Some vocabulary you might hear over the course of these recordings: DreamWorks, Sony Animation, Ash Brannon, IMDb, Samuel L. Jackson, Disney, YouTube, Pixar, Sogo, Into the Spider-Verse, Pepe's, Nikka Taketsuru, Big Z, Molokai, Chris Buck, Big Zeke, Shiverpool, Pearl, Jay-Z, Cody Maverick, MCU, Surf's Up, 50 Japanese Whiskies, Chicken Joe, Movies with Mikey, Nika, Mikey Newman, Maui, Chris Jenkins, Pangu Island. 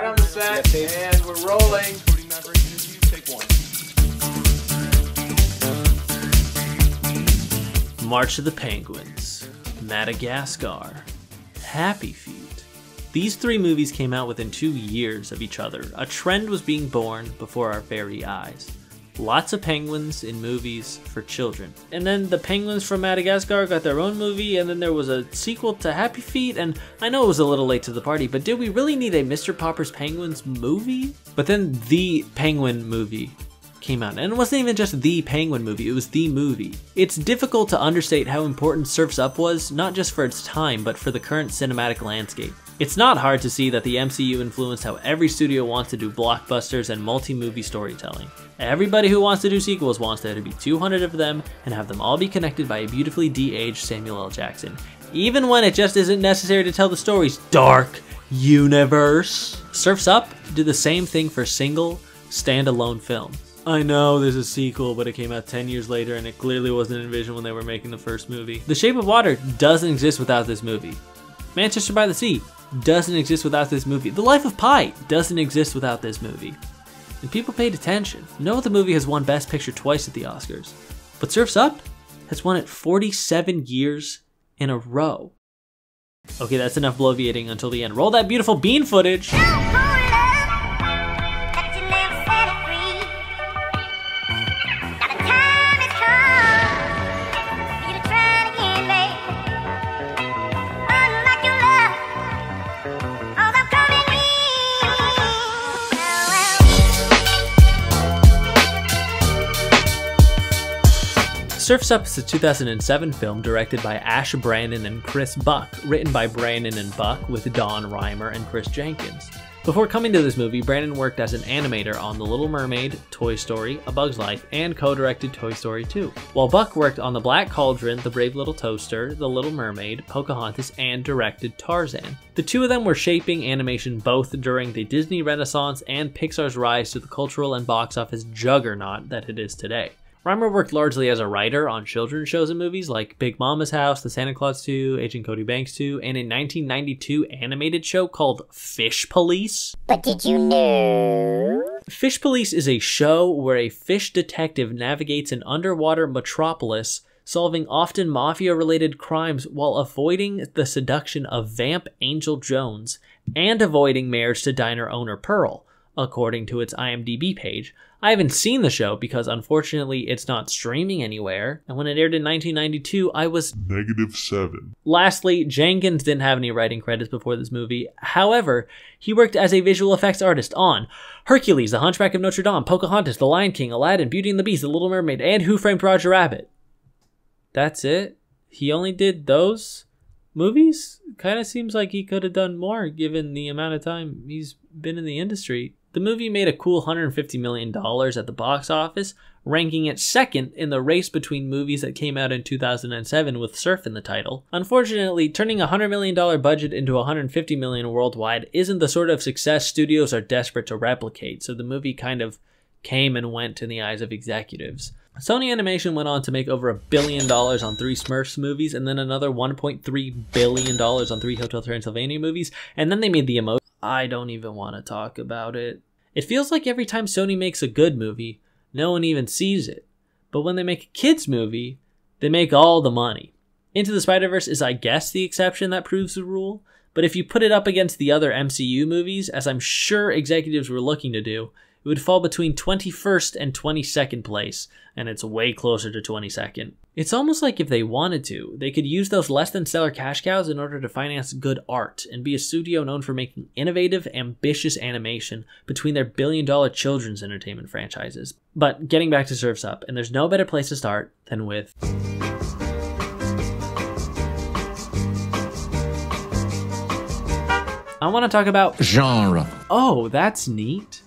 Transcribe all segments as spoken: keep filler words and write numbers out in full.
Right on the set, and we're rolling. Cody Maverick interview, take one. March of the Penguins, Madagascar, Happy Feet. These three movies came out within two years of each other. A trend was being born before our very eyes. Lots of penguins in movies for children. And then the penguins from Madagascar got their own movie, and then there was a sequel to Happy Feet, and I know it was a little late to the party, but did we really need a Mister Popper's Penguins movie? But then the Penguin movie came out, and it wasn't even just the Penguin movie, it was the movie. It's difficult to understate how important Surf's Up was, not just for its time, but for the current cinematic landscape. It's not hard to see that the M C U influenced how every studio wants to do blockbusters and multi-movie storytelling. Everybody who wants to do sequels wants there to be two hundred of them and have them all be connected by a beautifully de-aged Samuel L. Jackson, even when it just isn't necessary to tell the story's dark universe. Surf's Up did the same thing for single, standalone films. I know there's a sequel, but it came out ten years later and it clearly wasn't envisioned when they were making the first movie. The Shape of Water doesn't exist without this movie. Manchester by the Sea doesn't exist without this movie. The Life of Pi doesn't exist without this movie. And people paid attention. No, the movie has won Best Picture twice at the Oscars, but Surf's Up has won it forty-seven years in a row. Okay, that's enough bloviating until the end. Roll that beautiful bean footage. Surf's Up is a two thousand seven film directed by Ash Brannon and Chris Buck, written by Brannon and Buck with Don Rhymer and Chris Jenkins. Before coming to this movie, Brannon worked as an animator on The Little Mermaid, Toy Story, A Bug's Life, and co-directed Toy Story two, while Buck worked on The Black Cauldron, The Brave Little Toaster, The Little Mermaid, Pocahontas, and directed Tarzan. The two of them were shaping animation both during the Disney Renaissance and Pixar's rise to the cultural and box office juggernaut that it is today. Rhymer worked largely as a writer on children's shows and movies like Big Mama's House, The Santa Claus two, Agent Cody Banks two, and a nineteen ninety-two animated show called Fish Police. But did you know? Fish Police is a show where a fish detective navigates an underwater metropolis, solving often mafia-related crimes while avoiding the seduction of vamp Angel Jones and avoiding marriage to diner owner Pearl, according to its I M D B page. I haven't seen the show because unfortunately it's not streaming anywhere, and when it aired in nineteen ninety-two, I was negative seven. Lastly, Jenkins didn't have any writing credits before this movie. However, he worked as a visual effects artist on Hercules, The Hunchback of Notre Dame, Pocahontas, The Lion King, Aladdin, Beauty and the Beast, The Little Mermaid, and Who Framed Roger Rabbit. That's it? He only did those movies? Kind of seems like he could have done more given the amount of time he's been in the industry. The movie made a cool one hundred fifty million dollars at the box office, ranking it second in the race between movies that came out in two thousand seven with Surf in the title. Unfortunately, turning a one hundred million dollars budget into one hundred fifty million dollars worldwide isn't the sort of success studios are desperate to replicate, so the movie kind of came and went in the eyes of executives. Sony Animation went on to make over a billion dollars on three Smurfs movies, and then another one point three billion dollars on three Hotel Transylvania movies, and then they made the emoji. I don't even want to talk about it. It feels like every time Sony makes a good movie, no one even sees it. But when they make a kids movie, they make all the money. Into the Spider-Verse is, I guess, the exception that proves the rule, but if you put it up against the other M C U movies, as I'm sure executives were looking to do, it would fall between twenty-first and twenty-second place, and it's way closer to twenty-second. It's almost like if they wanted to, they could use those less than stellar cash cows in order to finance good art and be a studio known for making innovative, ambitious animation between their billion dollar children's entertainment franchises. But getting back to Surf's Up, and there's no better place to start than with I want to talk about genre. Oh, that's neat.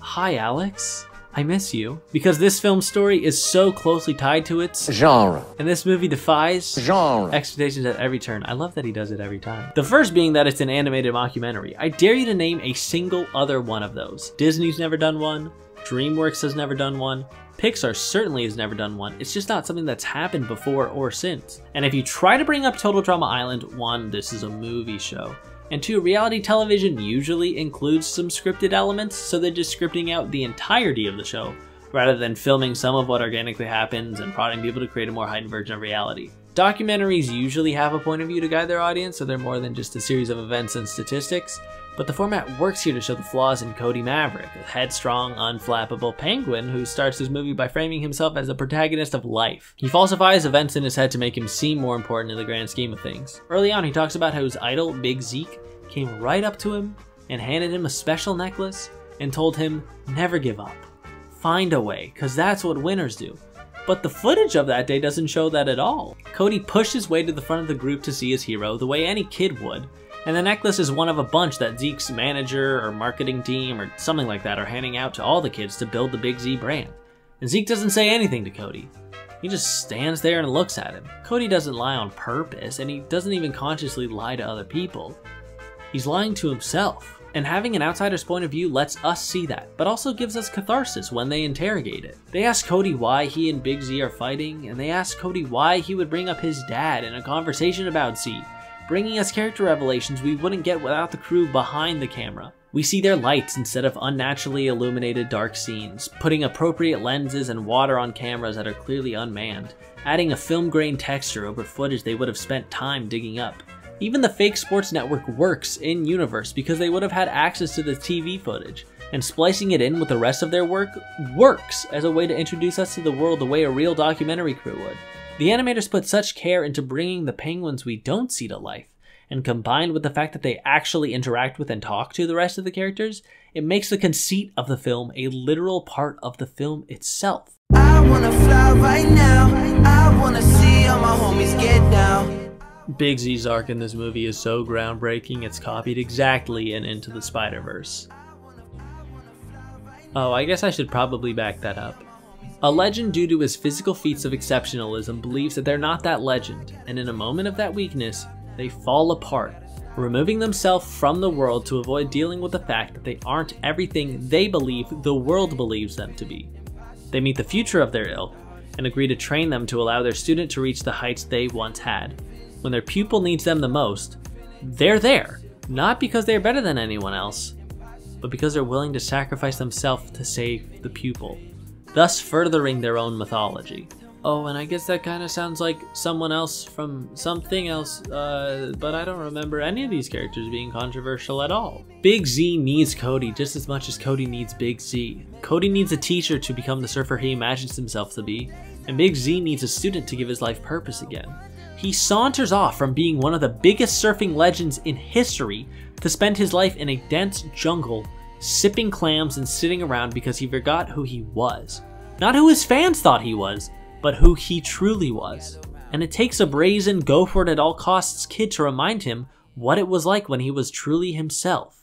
Hi Alex, I miss you. Because this film's story is so closely tied to its genre, and this movie defies genre expectations at every turn. I love that he does it every time. The first being that it's an animated mockumentary. I dare you to name a single other one of those. Disney's never done one, DreamWorks has never done one, Pixar certainly has never done one. It's just not something that's happened before or since. And if you try to bring up Total Drama Island, one, this is a movie show, And two, reality television usually includes some scripted elements, so they're just scripting out the entirety of the show, rather than filming some of what organically happens and prodding people to create a more heightened version of reality. Documentaries usually have a point of view to guide their audience, so they're more than just a series of events and statistics, but the format works here to show the flaws in Cody Maverick, a headstrong, unflappable penguin who starts his movie by framing himself as the protagonist of life. He falsifies events in his head to make him seem more important in the grand scheme of things. Early on, he talks about how his idol, Big Zeke, came right up to him and handed him a special necklace and told him, never give up, find a way, because that's what winners do. But the footage of that day doesn't show that at all. Cody pushed his way to the front of the group to see his hero the way any kid would, and the necklace is one of a bunch that Zeke's manager or marketing team or something like that are handing out to all the kids to build the Big Z brand. And Zeke doesn't say anything to Cody. He just stands there and looks at him. Cody doesn't lie on purpose, and he doesn't even consciously lie to other people. He's lying to himself. And having an outsider's point of view lets us see that, but also gives us catharsis when they interrogate it. They ask Cody why he and Big Z are fighting, and they ask Cody why he would bring up his dad in a conversation about Z, bringing us character revelations we wouldn't get without the crew behind the camera. We see their lights instead of unnaturally illuminated dark scenes, putting appropriate lenses and water on cameras that are clearly unmanned, adding a film grain texture over footage they would have spent time digging up. Even the fake sports network works in-universe because they would have had access to the T V footage, and splicing it in with the rest of their work works as a way to introduce us to the world the way a real documentary crew would. The animators put such care into bringing the penguins we don't see to life, and combined with the fact that they actually interact with and talk to the rest of the characters, it makes the conceit of the film a literal part of the film itself. I wanna fly right now, I wanna see all my homies get down. Big Z's arc in this movie is so groundbreaking, it's copied exactly in Into the Spider-Verse. Oh, I guess I should probably back that up. A legend, due to his physical feats of exceptionalism, believes that they're not that legend, and in a moment of that weakness, they fall apart, removing themselves from the world to avoid dealing with the fact that they aren't everything they believe the world believes them to be. They meet the future of their ilk, and agree to train them to allow their student to reach the heights they once had. When their pupil needs them the most, they're there, not because they're better than anyone else, but because they're willing to sacrifice themselves to save the pupil, thus furthering their own mythology. Oh, and I guess that kind of sounds like someone else from something else, uh, but I don't remember any of these characters being controversial at all. Big Z needs Cody just as much as Cody needs Big Z. Cody needs a teacher to become the surfer he imagines himself to be, and Big Z needs a student to give his life purpose again. He saunters off from being one of the biggest surfing legends in history to spend his life in a dense jungle, sipping clams and sitting around because he forgot who he was. Not who his fans thought he was, but who he truly was. And it takes a brazen, go for it at all costs kid to remind him what it was like when he was truly himself.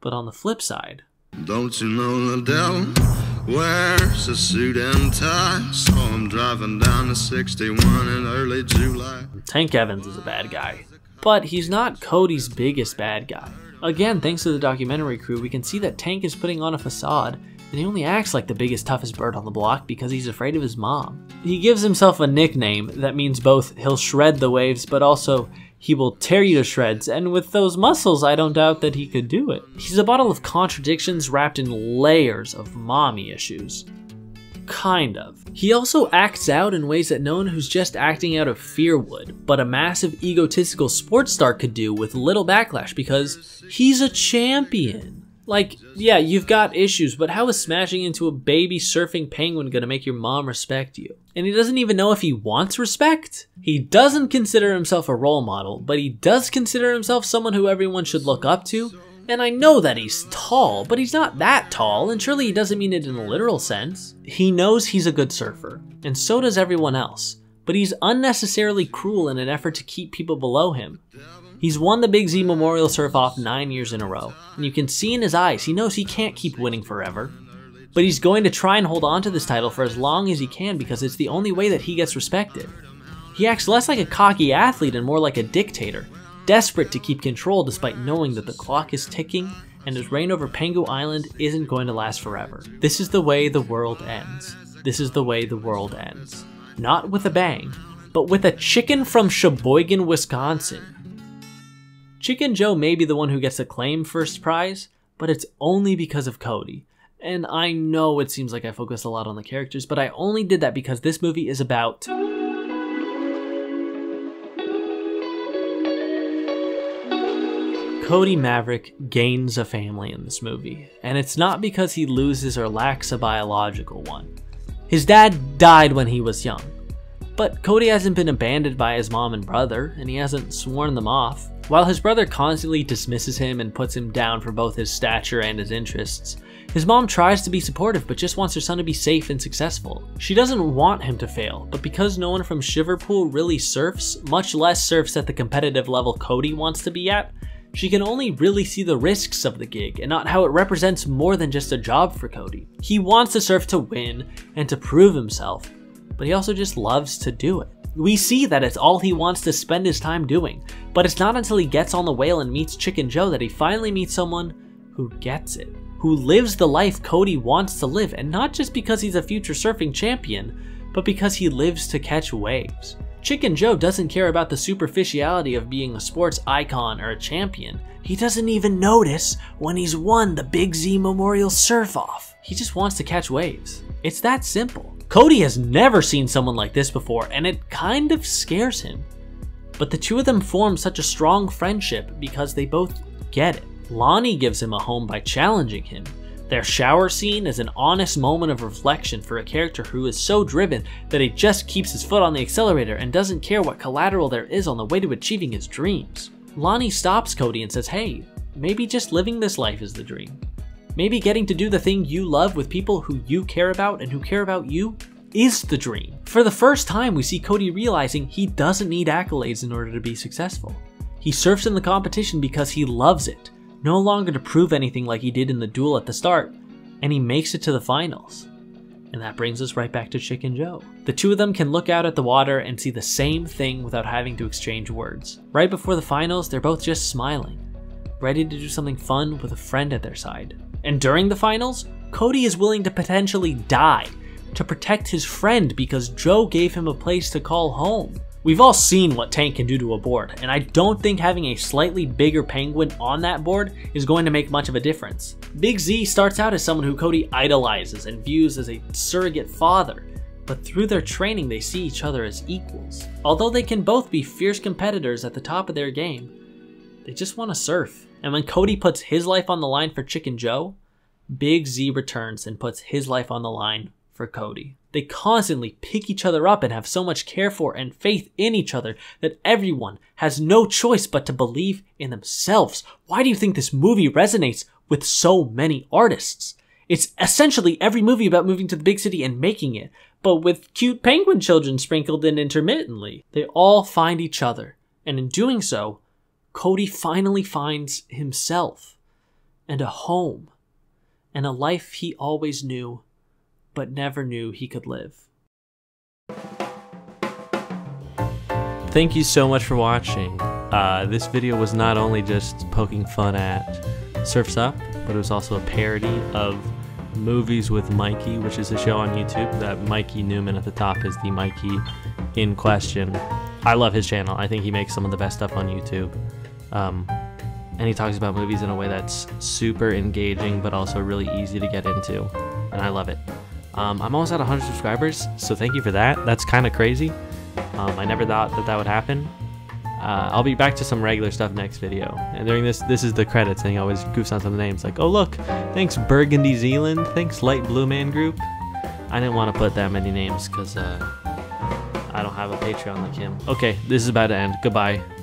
But on the flip side... Don't you know the devil? Wears a suit and tie, saw him driving down to sixty-one in early July. Tank Evans is a bad guy, but he's not Cody's biggest bad guy. Again, thanks to the documentary crew, we can see that Tank is putting on a facade, and he only acts like the biggest, toughest bird on the block because he's afraid of his mom. He gives himself a nickname that means both he'll shred the waves, but also he will tear you to shreds, and with those muscles, I don't doubt that he could do it. He's a bottle of contradictions wrapped in layers of mommy issues. Kind of. He also acts out in ways that no one who's just acting out of fear would, but a massive egotistical sports star could do with little backlash because he's a champion. Like, yeah, you've got issues, but how is smashing into a baby surfing penguin gonna make your mom respect you? And he doesn't even know if he wants respect. He doesn't consider himself a role model, but he does consider himself someone who everyone should look up to. And I know that he's tall, but he's not that tall, and surely he doesn't mean it in a literal sense. He knows he's a good surfer, and so does everyone else, but he's unnecessarily cruel in an effort to keep people below him. He's won the Big Z Memorial Surf-Off nine years in a row, and you can see in his eyes he knows he can't keep winning forever, but he's going to try and hold on to this title for as long as he can because it's the only way that he gets respected. He acts less like a cocky athlete and more like a dictator, desperate to keep control despite knowing that the clock is ticking and his reign over Pangu Island isn't going to last forever. This is the way the world ends. This is the way the world ends. Not with a bang, but with a chicken from Sheboygan, Wisconsin. Chicken Joe may be the one who gets a claim first prize, but it's only because of Cody. And I know it seems like I focus a lot on the characters, but I only did that because this movie is about... Cody Maverick gains a family in this movie, and it's not because he loses or lacks a biological one. His dad died when he was young, but Cody hasn't been abandoned by his mom and brother, and he hasn't sworn them off. While his brother constantly dismisses him and puts him down for both his stature and his interests, his mom tries to be supportive but just wants her son to be safe and successful. She doesn't want him to fail, but because no one from Shiverpool really surfs, much less surfs at the competitive level Cody wants to be at, she can only really see the risks of the gig and not how it represents more than just a job for Cody. He wants to surf to win and to prove himself, but he also just loves to do it. We see that it's all he wants to spend his time doing, but it's not until he gets on the whale and meets Chicken Joe that he finally meets someone who gets it, who lives the life Cody wants to live, and not just because he's a future surfing champion, but because he lives to catch waves. Chicken Joe doesn't care about the superficiality of being a sports icon or a champion. He doesn't even notice when he's won the Big Z Memorial Surf-Off. He just wants to catch waves. It's that simple. Cody has never seen someone like this before, and it kind of scares him. But the two of them form such a strong friendship because they both get it. Lonnie gives him a home by challenging him. Their shower scene is an honest moment of reflection for a character who is so driven that he just keeps his foot on the accelerator and doesn't care what collateral there is on the way to achieving his dreams. Lonnie stops Cody and says, hey, maybe just living this life is the dream. Maybe getting to do the thing you love with people who you care about and who care about you is the dream. For the first time, we see Cody realizing he doesn't need accolades in order to be successful. He surfs in the competition because he loves it. No longer to prove anything like he did in the duel at the start, and he makes it to the finals. And that brings us right back to Chicken Joe. The two of them can look out at the water and see the same thing without having to exchange words. Right before the finals, they're both just smiling, ready to do something fun with a friend at their side. And during the finals, Cody is willing to potentially die to protect his friend because Joe gave him a place to call home. We've all seen what Tank can do to a board, and I don't think having a slightly bigger penguin on that board is going to make much of a difference. Big Z starts out as someone who Cody idolizes and views as a surrogate father, but through their training they see each other as equals. Although they can both be fierce competitors at the top of their game, they just want to surf. And when Cody puts his life on the line for Chicken Joe, Big Z returns and puts his life on the line for Cody. They constantly pick each other up and have so much care for and faith in each other that everyone has no choice but to believe in themselves. Why do you think this movie resonates with so many artists? It's essentially every movie about moving to the big city and making it, but with cute penguin children sprinkled in intermittently. They all find each other, and in doing so, Cody finally finds himself and a home and a life he always knew but never knew he could live. Thank you so much for watching. Uh, this video was not only just poking fun at Surf's Up, but it was also a parody of Movies with Mikey, which is a show on YouTube that Mikey Newman at the top is the Mikey in question. I love his channel. I think he makes some of the best stuff on YouTube. Um, and he talks about movies in a way that's super engaging, but also really easy to get into. And I love it. Um, I'm almost at one hundred subscribers, so thank you for that. That's kind of crazy. Um, I never thought that that would happen. Uh, I'll be back to some regular stuff next video. And during this, this is the credits, and he always goofs on some of the names. Like, oh look, thanks Burgundy Zealand, thanks Light Blue Man Group. I didn't want to put that many names because uh, I don't have a Patreon like him. Okay, this is about to end. Goodbye.